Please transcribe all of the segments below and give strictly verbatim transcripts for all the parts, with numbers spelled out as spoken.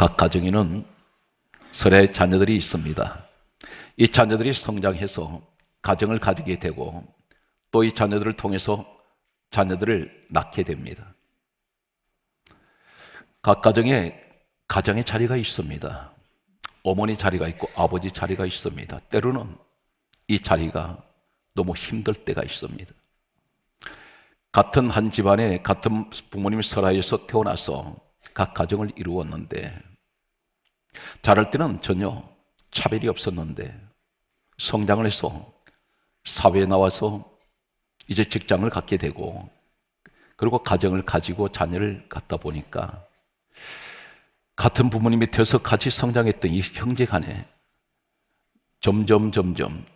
각 가정에는 설의 자녀들이 있습니다. 이 자녀들이 성장해서 가정을 가지게 되고 또 이 자녀들을 통해서 자녀들을 낳게 됩니다. 각 가정에 가장의 자리가 있습니다. 어머니 자리가 있고 아버지 자리가 있습니다. 때로는 이 자리가 너무 힘들 때가 있습니다. 같은 한 집안에 같은 부모님 설하에서 태어나서 각 가정을 이루었는데 자랄 때는 전혀 차별이 없었는데 성장을 해서 사회에 나와서 이제 직장을 갖게 되고 그리고 가정을 가지고 자녀를 갖다 보니까 같은 부모님 밑에서 같이 성장했던 이 형제 간에 점점 점점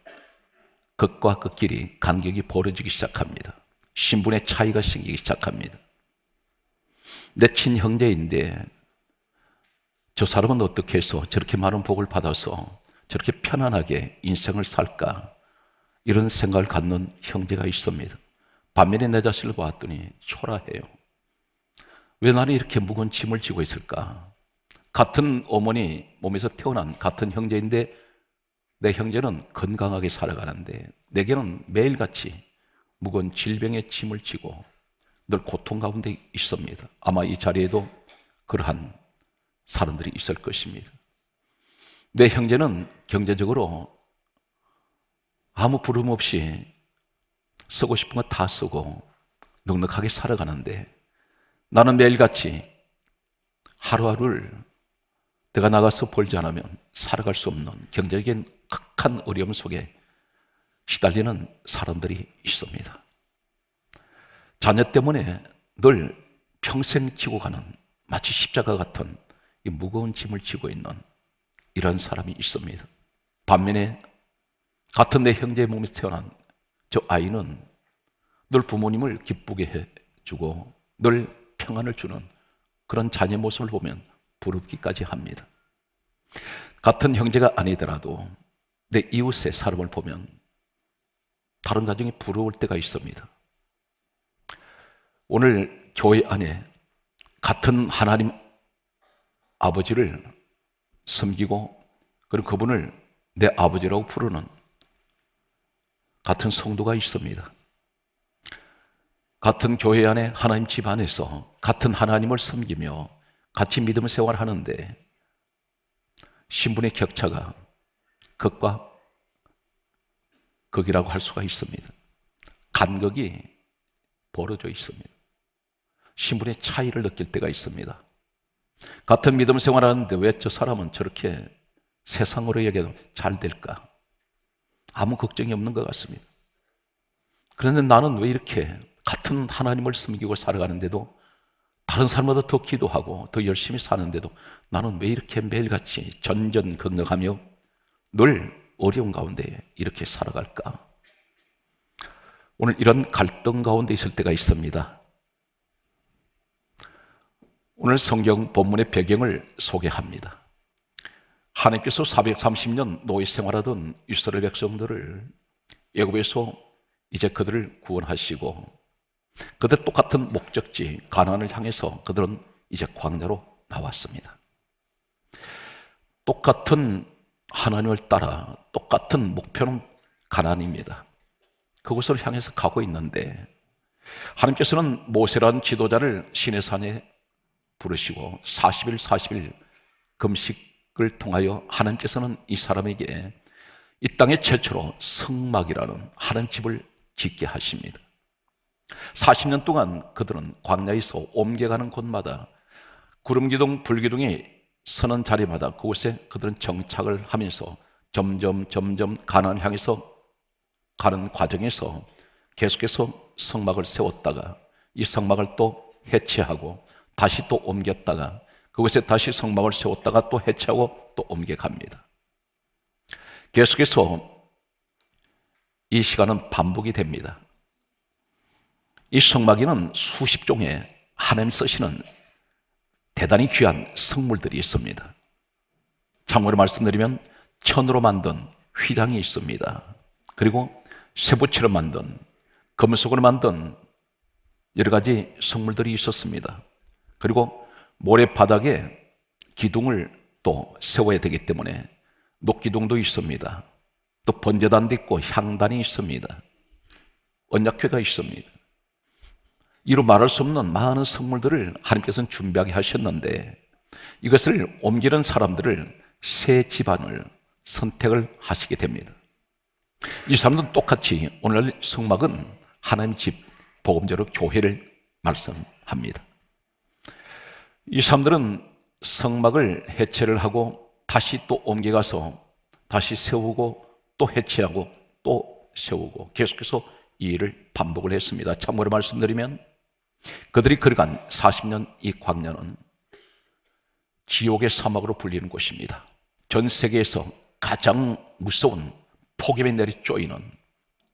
극과 극끼리 간격이 벌어지기 시작합니다. 신분의 차이가 생기기 시작합니다. 내 친형제인데 저 사람은 어떻게 해서 저렇게 많은 복을 받아서 저렇게 편안하게 인생을 살까, 이런 생각을 갖는 형제가 있습니다. 반면에 내 자신을 보았더니 초라해요. 왜 나는 이렇게 무거운 짐을 지고 있을까? 같은 어머니 몸에서 태어난 같은 형제인데 내 형제는 건강하게 살아가는데 내게는 매일같이 무거운 질병의 짐을 지고 늘 고통 가운데 있습니다. 아마 이 자리에도 그러한 사람들이 있을 것입니다. 내 형제는 경제적으로 아무 부름 없이 쓰고 싶은 거 다 쓰고 넉넉하게 살아가는데 나는 매일같이 하루하루를 내가 나가서 벌지 않으면 살아갈 수 없는 경제적인 악한 어려움 속에 시달리는 사람들이 있습니다. 자녀 때문에 늘 평생 지고 가는 마치 십자가 같은 이 무거운 짐을 지고 있는 이런 사람이 있습니다. 반면에 같은 내 형제의 몸에서 태어난 저 아이는 늘 부모님을 기쁘게 해주고 늘 평안을 주는 그런 자녀 모습을 보면 부럽기까지 합니다. 같은 형제가 아니더라도 내 이웃의 사람을 보면 다른 가정이 부러울 때가 있습니다. 오늘 교회 안에 같은 하나님 아버지를 섬기고 그리고 그분을 내 아버지라고 부르는 같은 성도가 있습니다. 같은 교회 안에 하나님 집 안에서 같은 하나님을 섬기며 같이 믿음 생활을 하는데 신분의 격차가 극과 극이라고 할 수가 있습니다. 간격이 벌어져 있습니다. 신분의 차이를 느낄 때가 있습니다. 같은 믿음 생활을 하는데 왜 저 사람은 저렇게 세상으로 얘기하면 잘 될까? 아무 걱정이 없는 것 같습니다. 그런데 나는 왜 이렇게 같은 하나님을 섬기고 살아가는데도 다른 사람보다 더 기도하고 더 열심히 사는데도 나는 왜 이렇게 매일같이 전전긍긍하며 늘 어려운 가운데 이렇게 살아갈까? 오늘 이런 갈등 가운데 있을 때가 있습니다. 오늘 성경 본문의 배경을 소개합니다. 하나님께서 사백삼십 년 노예 생활하던 이스라엘 백성들을 애굽에서 이제 그들을 구원하시고 그들 똑같은 목적지 가나안을 향해서 그들은 이제 광야로 나왔습니다. 똑같은 하나님을 따라 똑같은 목표는 가나안입니다. 그곳을 향해서 가고 있는데 하나님께서는 모세라는 지도자를 시내산에 부르시고 사십 일 사십 일 금식을 통하여 하나님께서는 이 사람에게 이 땅의 최초로 성막이라는 하나님 집을 짓게 하십니다. 사십 년 동안 그들은 광야에서 옮겨가는 곳마다 구름기둥, 불기둥이 서는 자리마다 그곳에 그들은 정착을 하면서 점점 점점 가나안 향해서 가는 과정에서 계속해서 성막을 세웠다가 이 성막을 또 해체하고 다시 또 옮겼다가 그곳에 다시 성막을 세웠다가 또 해체하고 또 옮겨갑니다. 계속해서 이 시간은 반복이 됩니다. 이 성막에는 수십 종의 하나님 쓰시는 대단히 귀한 성물들이 있습니다. 참고로 말씀드리면 천으로 만든 휘장이 있습니다. 그리고 쇠붙이로 만든, 금속으로 만든 여러 가지 성물들이 있었습니다. 그리고 모래바닥에 기둥을 또 세워야 되기 때문에 녹기둥도 있습니다. 또 번제단도 있고 향단이 있습니다. 언약궤가 있습니다. 이로 말할 수 없는 많은 선물들을 하나님께서는 준비하게 하셨는데, 이것을 옮기는 사람들을 새 집안을 선택을 하시게 됩니다. 이 사람들은 똑같이 오늘 성막은 하나님 집, 복음자로 교회를 말씀합니다. 이 사람들은 성막을 해체를 하고 다시 또 옮겨가서 다시 세우고 또 해체하고 또 세우고 계속해서 이 일을 반복을 했습니다. 참고로 말씀드리면 그들이 걸어간 사십 년 이 광야는 지옥의 사막으로 불리는 곳입니다. 전 세계에서 가장 무서운 폭염에 내리 쪼이는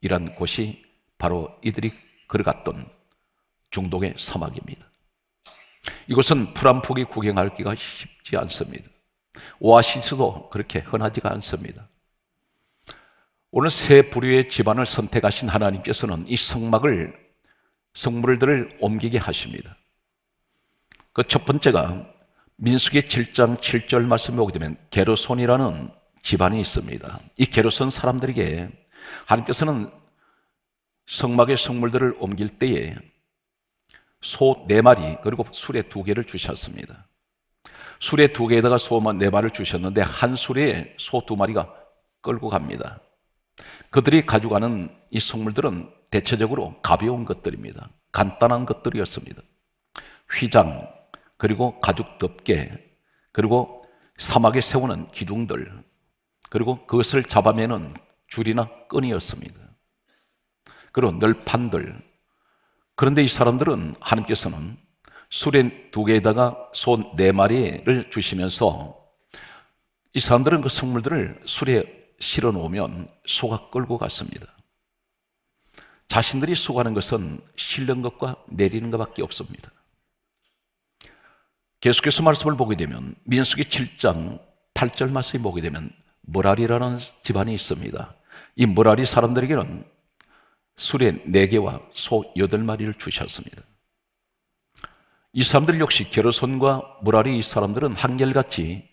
이런 곳이 바로 이들이 걸어갔던 중동의 사막입니다. 이곳은 풀한포기 구경하기가 쉽지 않습니다. 오아시스도 그렇게 흔하지가 않습니다. 오늘 새 부류의 집안을 선택하신 하나님께서는 이 성막을, 성물들을 옮기게 하십니다. 그 첫 번째가 민수기 칠 장 칠 절 말씀에 오게 되면 게르손이라는 집안이 있습니다. 이 게르손 사람들에게 하나님께서는 성막의 성물들을 옮길 때에 소 네 마리 그리고 수레 두 개를 주셨습니다. 수레 두 개에다가 소만 네 마리를 주셨는데 한 수레에 소 두 마리가 끌고 갑니다. 그들이 가져가는 이 성물들은 대체적으로 가벼운 것들입니다. 간단한 것들이었습니다. 휘장, 그리고 가죽 덮개, 그리고 사막에 세우는 기둥들, 그리고 그것을 잡아매는 줄이나 끈이었습니다. 그리고 널판들. 그런데 이 사람들은, 하나님께서는 수레 두 개에다가 소 네 마리를 주시면서 이 사람들은 그 성물들을 수레에 실어 놓으면 소가 끌고 갔습니다. 자신들이 수고하는 것은 실는 것과 내리는 것밖에 없습니다. 계속해서 말씀을 보게 되면 민수기 칠 장 팔 절 말씀을 보게 되면 머라리라는 집안이 있습니다. 이 머라리 사람들에게는 수레 네 개와 소 여덟 마리를 주셨습니다. 이 사람들 역시 게르손과 머라리 이 사람들은 한결같이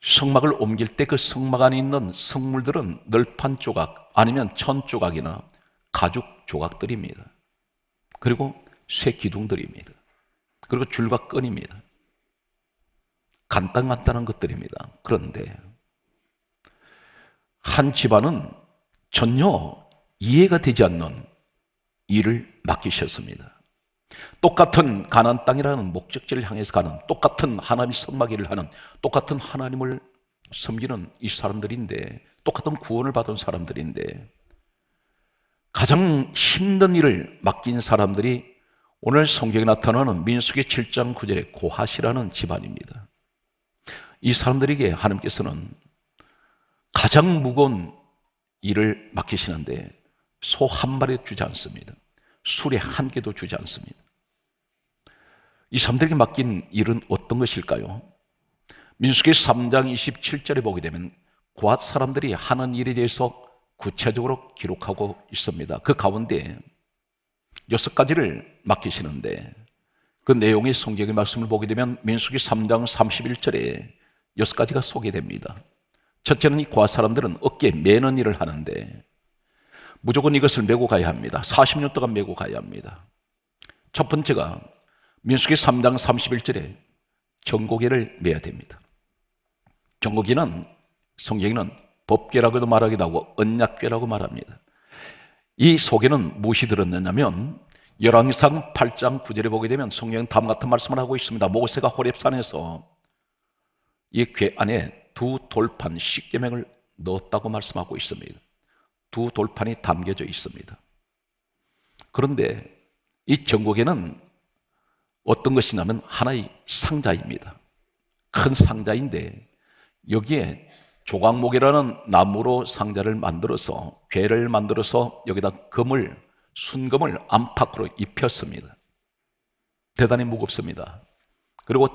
성막을 옮길 때 그 성막 안에 있는 성물들은 널판 조각 아니면 천 조각이나 가죽 조각들입니다. 그리고 쇠 기둥들입니다. 그리고 줄과 끈입니다. 간단간단한 것들입니다. 그런데 한 집안은 전혀 이해가 되지 않는 일을 맡기셨습니다. 똑같은 가나안 땅이라는 목적지를 향해서 가는, 똑같은 하나님의 성막 일을 하는, 똑같은 하나님을 섬기는 이 사람들인데, 똑같은 구원을 받은 사람들인데, 가장 힘든 일을 맡긴 사람들이 오늘 성경에 나타나는 민수기 칠 장 구 절의 고핫이라는 집안입니다. 이 사람들에게 하나님께서는 가장 무거운 일을 맡기시는데 소 한 마리 주지 않습니다. 수레 한 개도 주지 않습니다. 이 사람들에게 맡긴 일은 어떤 것일까요? 민수기 삼 장 이십칠 절에 보게 되면 고핫 사람들이 하는 일에 대해서 구체적으로 기록하고 있습니다. 그 가운데 여섯 가지를 맡기시는데 그 내용의 성경의 말씀을 보게 되면 민수기 삼 장 삼십일 절에 여섯 가지가 소개됩니다. 첫째는 이 고핫 사람들은 어깨에 매는 일을 하는데 무조건 이것을 메고 가야 합니다. 사십 년 동안 메고 가야 합니다. 첫 번째가 민수기 삼 장 삼십일 절에 정고개를 메야 됩니다. 정고개는 성경에는 법궤라고도 말하기도 하고 언약궤라고 말합니다. 이 속에는 무엇이 들었느냐면 열왕기상 팔 장 구 절에 보게 되면 성경은 다음 같은 말씀을 하고 있습니다. 모세가 호렙산에서 이 궤 안에 두 돌판 십계명을 넣었다고 말씀하고 있습니다. 두 돌판이 담겨져 있습니다. 그런데 이 정곡에는 어떤 것이냐면 하나의 상자입니다. 큰 상자인데 여기에 조각목이라는 나무로 상자를 만들어서 궤를 만들어서 여기다 금을, 순금을 안팎으로 입혔습니다. 대단히 무겁습니다. 그리고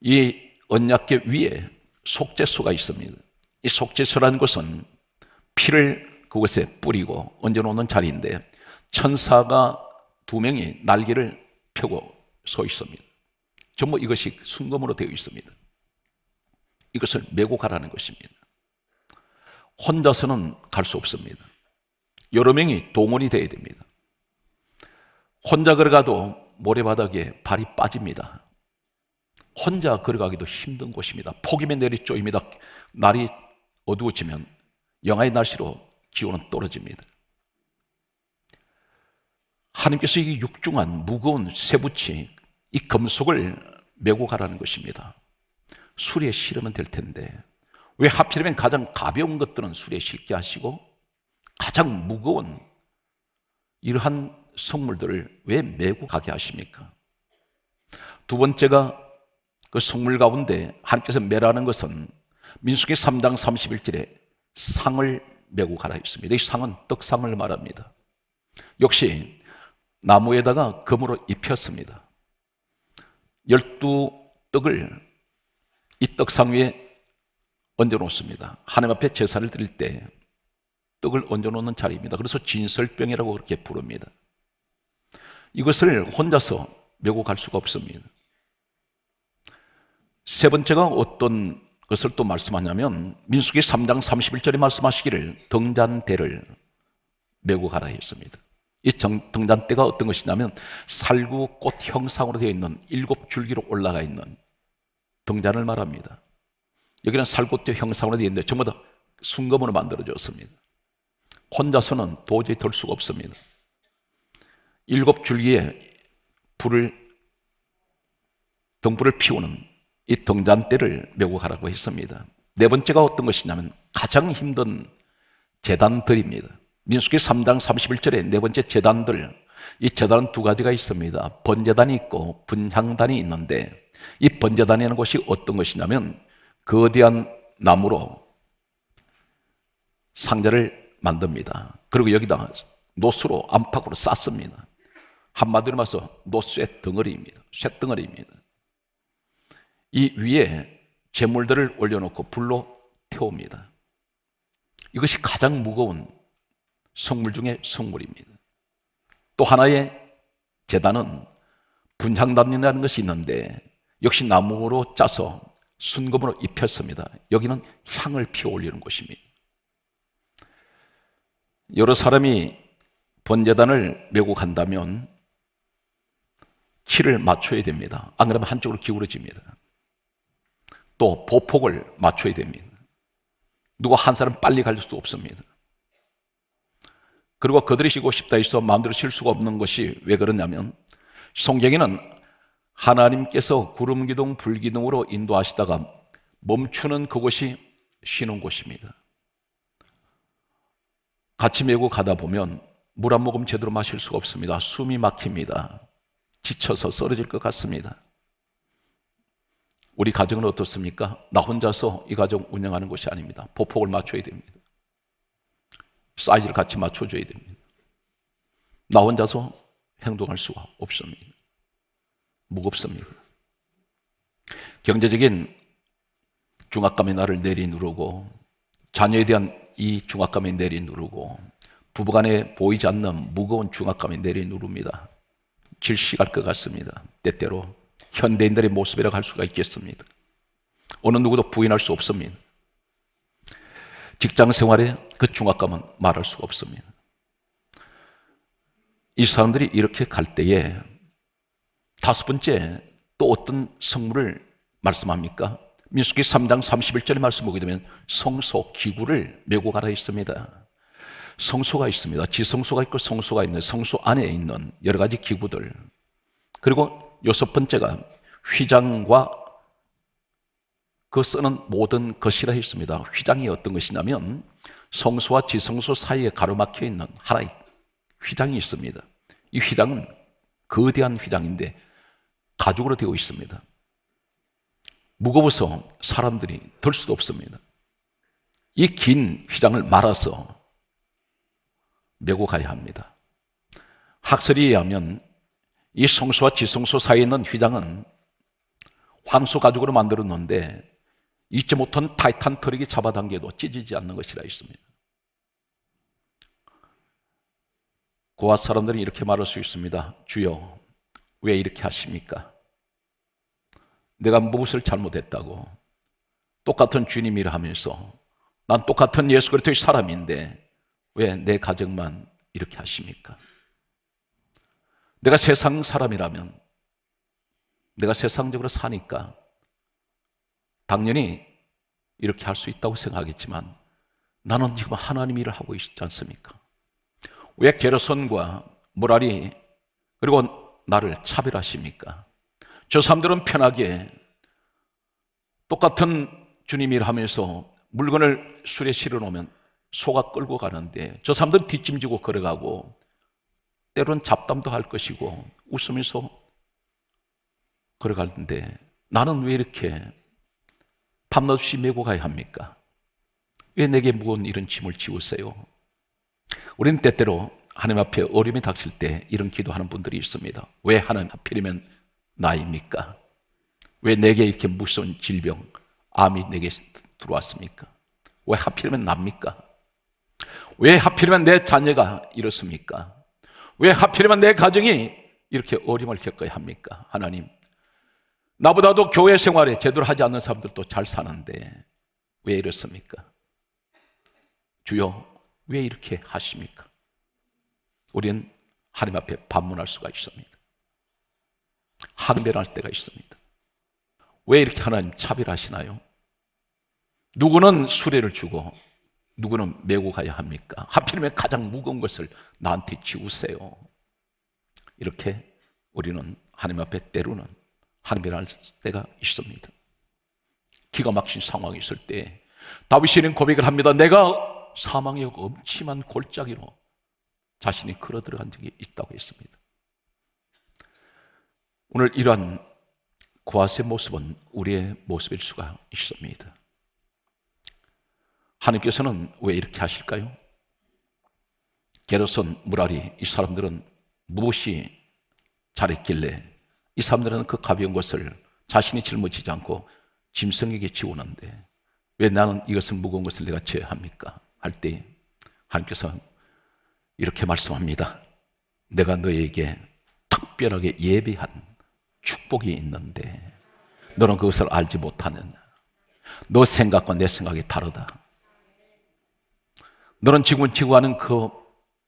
이 언약궤 위에 속죄소가 있습니다. 이 속죄소라는 것은 피를 그것에 뿌리고 얹어놓는 자리인데 천사가 두 명이 날개를 펴고 서 있습니다. 전부 이것이 순금으로 되어 있습니다. 이것을 메고 가라는 것입니다. 혼자서는 갈 수 없습니다. 여러 명이 동원이 돼야 됩니다. 혼자 걸어가도 모래바닥에 발이 빠집니다. 혼자 걸어가기도 힘든 곳입니다. 폭염의 내리 쪼입니다. 날이 어두워지면 영하의 날씨로 기온은 떨어집니다. 하나님께서 이 육중한 무거운 쇠붙이, 이 금속을 메고 가라는 것입니다. 수레에 실으면 될 텐데 왜 하필이면 가장 가벼운 것들은 수레에 실게 하시고 가장 무거운 이러한 성물들을 왜 메고 가게 하십니까? 두 번째가 그 성물 가운데 하나님께서 메라는 것은 민수기 삼 장 삼십일 절에 상을 메고 가라 했습니다. 이 상은 떡상을 말합니다. 역시 나무에다가 금으로 입혔습니다. 열두 떡을 이 떡상 위에 얹어 놓습니다. 하나님 앞에 제사를 드릴 때 떡을 얹어 놓는 자리입니다. 그래서 진설병이라고 그렇게 부릅니다. 이것을 혼자서 메고 갈 수가 없습니다. 세 번째가 어떤 것을 또 말씀하냐면 민수기 삼 장 삼십일 절에 말씀하시기를 등잔대를 메고 가라 했습니다. 이 등잔대가 어떤 것이냐면 살구 꽃 형상으로 되어 있는 일곱 줄기로 올라가 있는 등잔을 말합니다. 여기는 살구꽃 형상으로 되어 있는데 전부 다 순금으로 만들어졌습니다. 혼자서는 도저히 들 수가 없습니다. 일곱 줄기에 불을, 등불을 피우는 이 등잔대를 메고 가라고 했습니다. 네 번째가 어떤 것이냐면 가장 힘든 제단들입니다. 민수기 삼 장 삼십일 절에 네 번째 제단들, 이 제단은 두 가지가 있습니다. 번제단이 있고 분향단이 있는데 이 번제단이라는 것이 어떤 것이냐면 거대한 나무로 상자를 만듭니다. 그리고 여기다 노수로 안팎으로 쌌습니다. 한마디로 말해서 노쇠 덩어리입니다. 쇠덩어리입니다. 이 위에 제물들을 올려놓고 불로 태웁니다. 이것이 가장 무거운 성물 중에 성물입니다. 또 하나의 제단은 분향단이라는 것이 있는데 역시 나무로 짜서 순금으로 입혔습니다. 여기는 향을 피어올리는 곳입니다. 여러 사람이 번제단을 메고 간다면 키를 맞춰야 됩니다. 안 그러면 한쪽으로 기울어집니다. 또 보폭을 맞춰야 됩니다. 누구 한 사람 빨리 갈 수도 없습니다. 그리고 그들이 쉬고 싶다 해서 마음대로 쉴 수가 없는 것이 왜 그러냐면 성경에는 하나님께서 구름기둥 불기둥으로 인도하시다가 멈추는 그곳이 쉬는 곳입니다. 같이 메고 가다 보면 물 한 모금 제대로 마실 수가 없습니다. 숨이 막힙니다. 지쳐서 쓰러질 것 같습니다. 우리 가정은 어떻습니까? 나 혼자서 이 가정 운영하는 것이 아닙니다. 보폭을 맞춰야 됩니다. 사이즈를 같이 맞춰줘야 됩니다. 나 혼자서 행동할 수가 없습니다. 무겁습니다. 경제적인 중압감이 나를 내리누르고 자녀에 대한 이 중압감이 내리누르고 부부간에 보이지 않는 무거운 중압감이 내리누릅니다. 질식할 것 같습니다. 때때로 현대인들의 모습이라고 할 수가 있겠습니다. 어느 누구도 부인할 수 없습니다. 직장 생활의 그 중압감은 말할 수가 없습니다. 이 사람들이 이렇게 갈 때에 다섯 번째 또 어떤 성물을 말씀합니까? 민수기 삼 장 삼십일 절에 말씀 보게 되면 성소 기구를 메고 가라 있습니다. 성소가 있습니다. 지성소가 있고 성소가 있는 성소 안에 있는 여러 가지 기구들. 그리고 여섯 번째가 휘장과 그 쓰는 모든 것이라 했습니다. 휘장이 어떤 것이냐면 성소와 지성소 사이에 가로막혀 있는 하나의 휘장이 있습니다. 이 휘장은 거대한 휘장인데 가죽으로 되어 있습니다. 무거워서 사람들이 들 수도 없습니다. 이 긴 휘장을 말아서 메고 가야 합니다. 학설에 의하면 이 성소와 지성소 사이에 있는 휘장은 황소 가죽으로 만들었는데 이점오 톤 타이탄 트럭이 잡아당겨도 찢어지지 않는 것이라 있습니다. 고아 사람들은 이렇게 말할 수 있습니다. 주여, 왜 이렇게 하십니까? 내가 무엇을 잘못했다고? 똑같은 주님이라 하면서 난 똑같은 예수 그리스도의 사람인데 왜 내 가정만 이렇게 하십니까? 내가 세상 사람이라면, 내가 세상적으로 사니까 당연히 이렇게 할 수 있다고 생각하겠지만, 나는 지금 하나님 일을 하고 있지 않습니까? 왜 게으름과 모랄이 그리고 나를 차별하십니까? 저 사람들은 편하게 똑같은 주님 일을 하면서 물건을 술에 실어놓으면 소가 끌고 가는데, 저 사람들은 뒷짐지고 걸어가고 때론 잡담도 할 것이고 웃으면서 걸어가는데, 나는 왜 이렇게 밤낮없이 메고 가야 합니까? 왜 내게 무거운 이런 짐을 지우세요? 우리는 때때로 하나님 앞에 어려움이 닥칠 때 이런 기도하는 분들이 있습니다. 왜 하나님 하필이면 나입니까? 왜 내게 이렇게 무서운 질병, 암이 내게 들어왔습니까? 왜 하필이면 납니까? 왜 하필이면 내 자녀가 이렇습니까? 왜 하필이면 내 가정이 이렇게 어려움을 겪어야 합니까? 하나님, 나보다도 교회 생활에 제대로 하지 않는 사람들도 잘 사는데 왜 이렇습니까? 주여, 왜 이렇게 하십니까? 우리는 하나님 앞에 반문할 수가 있습니다. 항변할 때가 있습니다. 왜 이렇게 하나님 차별하시나요? 누구는 수레를 주고 누구는 메고 가야 합니까? 하필이면 가장 무거운 것을 나한테 지우세요. 이렇게 우리는 하나님 앞에 때로는 항변할 때가 있습니다. 기가 막힌 상황이 있을 때 다윗이 고백을 합니다. 내가 사망의 엄침한 골짜기로 자신이 걸어 들어간 적이 있다고 했습니다. 오늘 이러한 고아의 모습은 우리의 모습일 수가 있습니다. 하나님께서는 왜 이렇게 하실까요? 게르손, 무라리, 이 사람들은 무엇이 잘했길래 이 사람들은 그 가벼운 것을 자신이 짊어지지 않고 짐승에게 지우는데 왜 나는 이것은 무거운 것을 내가 져야 합니까? 할 때 하나님께서 이렇게 말씀합니다. 내가 너에게 특별하게 예비한 축복이 있는데 너는 그것을 알지 못하느냐? 너 생각과 내 생각이 다르다. 너는 지금 지고 가는 그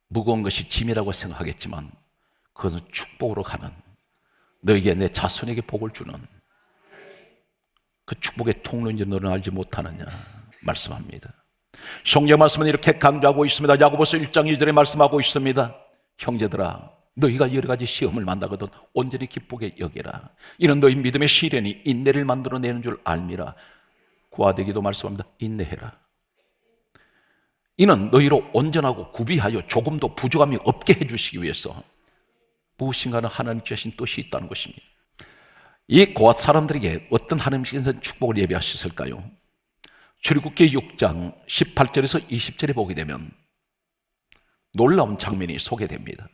무거운 것이 짐이라고 생각하겠지만 그것은 축복으로 가는, 너에게 내 자손에게 복을 주는 그 축복의 통로인지 너는 알지 못하느냐 말씀합니다. 성경 말씀은 이렇게 강조하고 있습니다. 야고보서 일 장 이 절에 말씀하고 있습니다. 형제들아, 너희가 여러 가지 시험을 만나거든 온전히 기쁘게 여기라. 이는 너희 믿음의 시련이 인내를 만들어내는 줄 알미라. 고아되기도 말씀합니다. 인내해라. 이는 너희로 온전하고 구비하여 조금도 부족함이 없게 해주시기 위해서 무엇인가는 하나님께 하신 뜻이 있다는 것입니다. 이 고아 사람들에게 어떤 하나님께서 축복을 예비하셨을까요? 출애굽기 육 장 십팔 절에서 이십 절에 보게 되면 놀라운 장면이 소개됩니다.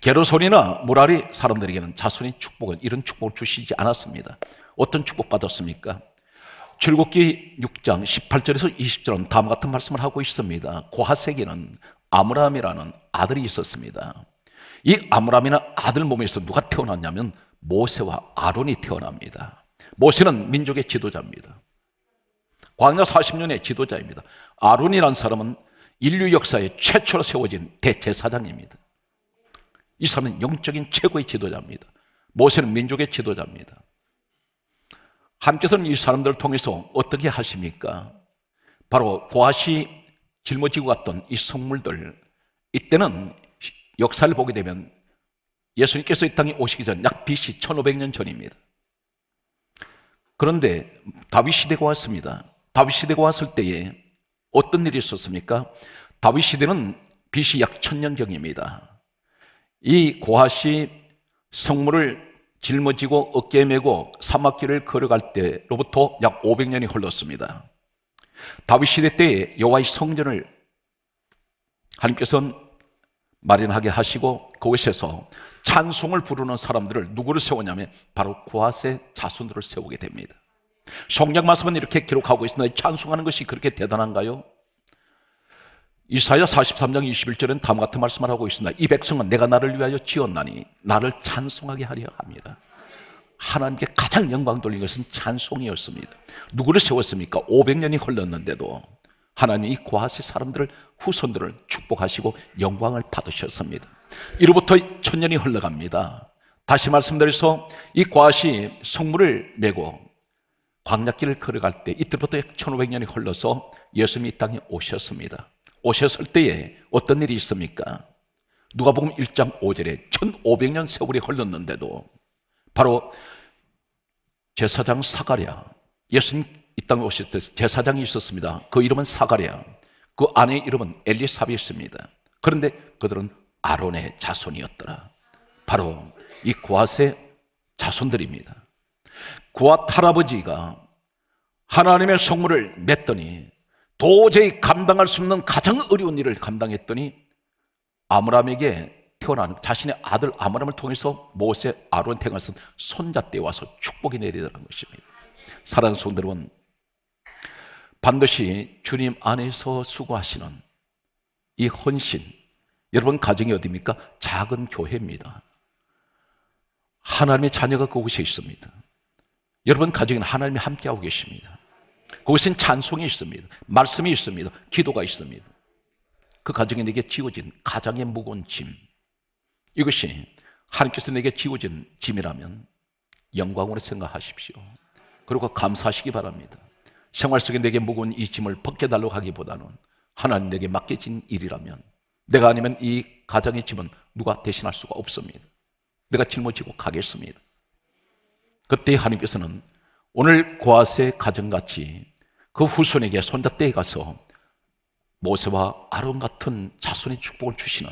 게르손이나 무라리 사람들에게는 자손의 축복은 이런 축복을 주시지 않았습니다. 어떤 축복 받았습니까? 출애굽기 육 장 십팔 절에서 이십 절은 다음과 같은 말씀을 하고 있습니다. 고핫에게는 아므람이라는 아들이 있었습니다. 이 아므람이나 아들 몸에서 누가 태어났냐면 모세와 아론이 태어납니다. 모세는 민족의 지도자입니다. 광야 사십 년의 지도자입니다. 아론이라는 사람은 인류 역사에 최초로 세워진 대제사장입니다. 이 사람은 영적인 최고의 지도자입니다. 모세는 민족의 지도자입니다. 하나님께서는 이 사람들을 통해서 어떻게 하십니까? 바로 고아시 짊어지고 갔던 이 성물들, 이때는 역사를 보게 되면 예수님께서 이 땅에 오시기 전 약 비씨 천오백 년 전입니다. 그런데 다윗 시대가 왔습니다. 다윗 시대가 왔을 때에 어떤 일이 있었습니까? 다윗 시대는 비씨 약 천 년경입니다. 이 고아시 성물을 짊어지고 어깨에 메고 사막길을 걸어갈 때로부터 약 오백 년이 흘렀습니다. 다윗 시대 때에 여호와의 성전을 하나님께서는 마련하게 하시고 그곳에서 찬송을 부르는 사람들을 누구를 세우냐면 바로 고아세 자손들을 세우게 됩니다. 성경 말씀은 이렇게 기록하고 있습니다. 찬송하는 것이 그렇게 대단한가요? 이사야 사십삼 장 이십일 절에는 다음과 같은 말씀을 하고 있습니다. 이 백성은 내가 나를 위하여 지었나니 나를 찬송하게 하려 합니다. 하나님께 가장 영광 돌린 것은 찬송이었습니다. 누구를 세웠습니까? 오백 년이 흘렀는데도 하나님이 고아시 사람들을, 후손들을 축복하시고 영광을 받으셨습니다. 이로부터 천년이 흘러갑니다. 다시 말씀드려서 이 고아시 성물을 메고 광야길을 걸어갈 때 이때부터 천오백 년이 흘러서 예수님이 이 땅에 오셨습니다. 오셨을 때에 어떤 일이 있습니까? 누가복음 일 장 오 절에 천오백 년 세월이 흘렀는데도 바로 제사장 사가랴, 예수님 이 땅에 오실 때 제사장이 있었습니다. 그 이름은 사가랴, 그 아내의 이름은 엘리사벳입니다. 그런데 그들은 아론의 자손이었더라. 바로 이 고앗의 자손들입니다. 고앗 할아버지가 하나님의 성물을 맺더니 도저히 감당할 수 없는 가장 어려운 일을 감당했더니 아므람에게 태어난 자신의 아들 아므람을 통해서 모세, 아론, 태어났은 손자때에 와서 축복이 내리라는 것입니다. 사랑하는 성도 여러분, 반드시 주님 안에서 수고하시는 이 헌신, 여러분 가정이 어디입니까? 작은 교회입니다. 하나님의 자녀가 그곳에 있습니다. 여러분 가정에는 하나님이 함께하고 계십니다. 그곳엔 찬송이 있습니다. 말씀이 있습니다. 기도가 있습니다. 그 가정에 내게 지워진 가장의 무거운 짐, 이것이 하나님께서 내게 지워진 짐이라면 영광으로 생각하십시오. 그리고 감사하시기 바랍니다. 생활 속에 내게 무거운 이 짐을 벗겨달라고 하기보다는 하나님 내게 맡겨진 일이라면 내가 아니면 이 가장의 짐은 누가 대신할 수가 없습니다. 내가 짊어지고 가겠습니다. 그때 하나님께서는 오늘 고아스의 가정같이 그 후손에게 손자때에 가서 모세와 아론 같은 자손의 축복을 주시는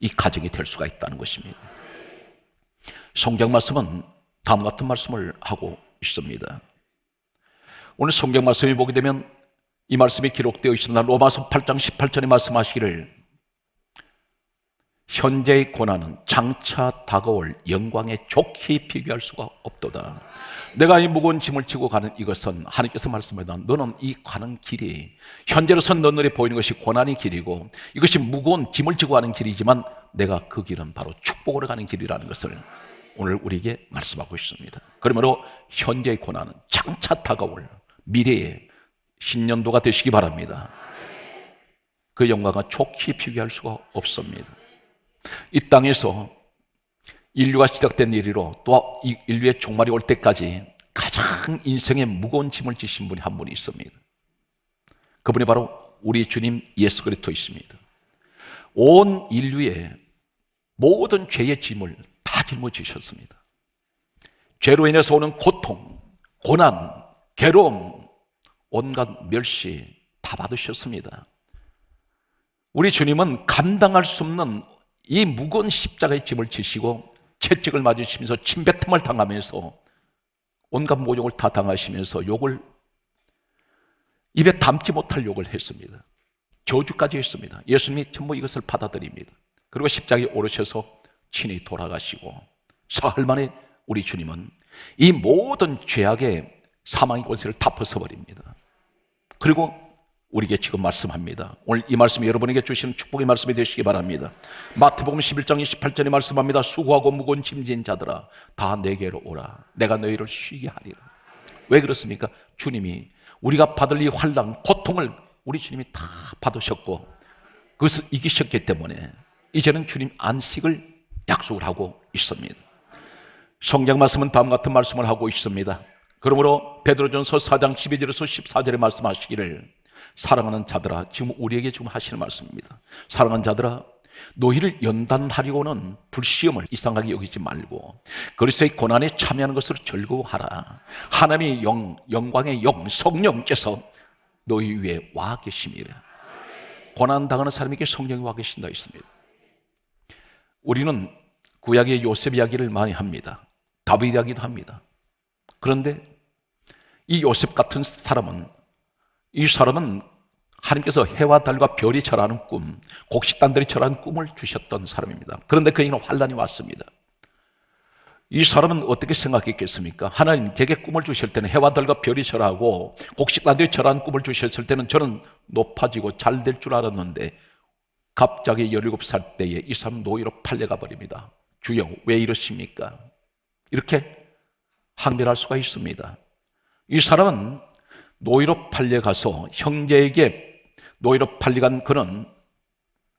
이 가정이 될 수가 있다는 것입니다. 성경 말씀은 다음 같은 말씀을 하고 있습니다. 오늘 성경 말씀을 보게 되면 이 말씀이 기록되어 있습니다. 로마서 팔 장 십팔 절에 말씀하시기를 현재의 고난은 장차 다가올 영광에 좋게 비교할 수가 없도다. 내가 이 무거운 짐을 지고 가는 이것은 하나님께서 말씀하다 너는 이 가는 길이 현재로선 너 눈에 보이는 것이 고난의 길이고 이것이 무거운 짐을 지고 가는 길이지만 내가 그 길은 바로 축복으로 가는 길이라는 것을 오늘 우리에게 말씀하고 있습니다. 그러므로 현재의 고난은 장차 다가올 미래의 신년도가 되시기 바랍니다. 그 영광은 좋게 비교할 수가 없습니다. 이 땅에서 인류가 시작된 이래로 또 인류의 종말이 올 때까지 가장 인생의 무거운 짐을 지신 분이 한 분이 있습니다. 그분이 바로 우리 주님 예수 그리스도이십니다. 온 인류의 모든 죄의 짐을 다 짊어지셨습니다. 죄로 인해서 오는 고통, 고난, 괴로움, 온갖 멸시 다 받으셨습니다. 우리 주님은 감당할 수 없는 이 무거운 십자가의 짐을 지시고 채찍을 맞으시면서 침뱉음을 당하면서 온갖 모욕을 다 당하시면서 욕을 입에 담지 못할 욕을 했습니다. 저주까지 했습니다. 예수님이 전부 이것을 받아들입니다. 그리고 십자가에 오르셔서 친히 돌아가시고 사흘 만에 우리 주님은 이 모든 죄악의 사망의 권세를 다 벗어버립니다. 그리고 우리에게 지금 말씀합니다. 오늘 이 말씀이 여러분에게 주시는 축복의 말씀이 되시기 바랍니다. 마태복음 십일 장 이십팔 절에 말씀합니다. 수고하고 무거운 짐진 자들아 다 내게로 오라. 내가 너희를 쉬게 하리라. 왜 그렇습니까? 주님이 우리가 받을 이 환난, 고통을 우리 주님이 다 받으셨고 그것을 이기셨기 때문에 이제는 주님 안식을 약속을 하고 있습니다. 성경 말씀은 다음 같은 말씀을 하고 있습니다. 그러므로 베드로전서 사 장 십이 절에서 십사 절에 말씀하시기를 사랑하는 자들아, 지금 우리에게 지금 하시는 말씀입니다. 사랑하는 자들아, 너희를 연단하려고는 불시험을 이상하게 여기지 말고 그리스도의 고난에 참여하는 것으로 즐거워하라. 하나님의 영, 영광의 영, 성령께서 너희 위에 와 계심이라. 고난당하는 사람에게 성령이 와 계신다 했습니다. 우리는 구약의 요셉 이야기를 많이 합니다. 다윗 이야기도 합니다. 그런데 이 요셉 같은 사람은 이 사람은 하나님께서 해와 달과 별이 절하는 꿈, 곡식단들이 절하는 꿈을 주셨던 사람입니다. 그런데 그에게는 환난이 왔습니다. 이 사람은 어떻게 생각했겠습니까? 하나님 제게 꿈을 주실 때는 해와 달과 별이 절하고 곡식단들이 절하는 꿈을 주셨을 때는 저는 높아지고 잘 될 줄 알았는데 갑자기 열일곱 살 때에 이 사람 노예로 팔려가 버립니다. 주여 왜 이러십니까? 이렇게 항변할 수가 있습니다. 이 사람은 노예로 팔려가서 형제에게 노예로 팔려간 그는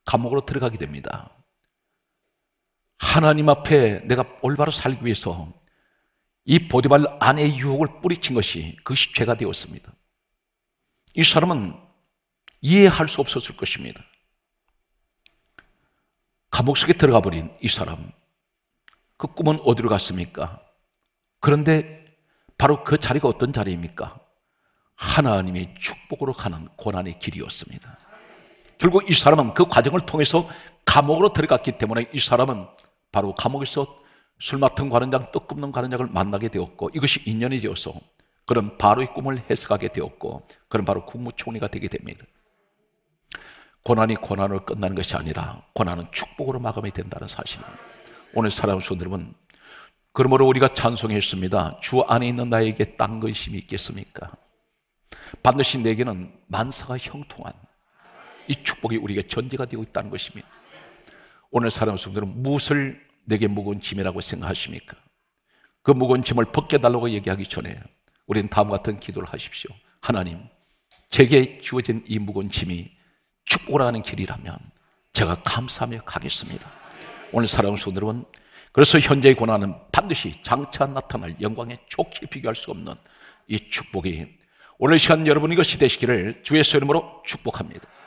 감옥으로 들어가게 됩니다. 하나님 앞에 내가 올바로 살기 위해서 이 보디발 아내의 유혹을 뿌리친 것이 그것이 죄가 되었습니다. 이 사람은 이해할 수 없었을 것입니다. 감옥 속에 들어가 버린 이 사람, 그 꿈은 어디로 갔습니까? 그런데 바로 그 자리가 어떤 자리입니까? 하나님의 축복으로 가는 고난의 길이었습니다. 결국 이 사람은 그 과정을 통해서 감옥으로 들어갔기 때문에 이 사람은 바로 감옥에서 술 맡은 관원장, 떡 굽는 관원장을 만나게 되었고, 이것이 인연이 되어서 그런 바로의 꿈을 해석하게 되었고, 그런 바로 국무총리가 되게 됩니다. 고난이 고난으로 끝나는 것이 아니라 고난은 축복으로 마감이 된다는 사실입니다. 오늘 사랑하는 성도 여러분, 그러므로 우리가 찬송했습니다. 주 안에 있는 나에게 딴 근심이 있겠습니까? 반드시 내게는 만사가 형통한 이 축복이 우리에게 전제가 되고 있다는 것입니다. 오늘 사랑하는 성도 여러분, 무엇을 내게 무거운 짐이라고 생각하십니까? 그 무거운 짐을 벗겨달라고 얘기하기 전에 우린 다음 같은 기도를 하십시오. 하나님, 제게 주어진 이 무거운 짐이 축복으로 가는 길이라면 제가 감사하며 가겠습니다. 오늘 사랑하는 성도 여러분, 그래서 현재의 고난은 반드시 장차 나타날 영광에 좋게 비교할 수 없는 이 축복이 오늘 시간 여러분의 것이 되시기를 주의 이름으로 축복합니다.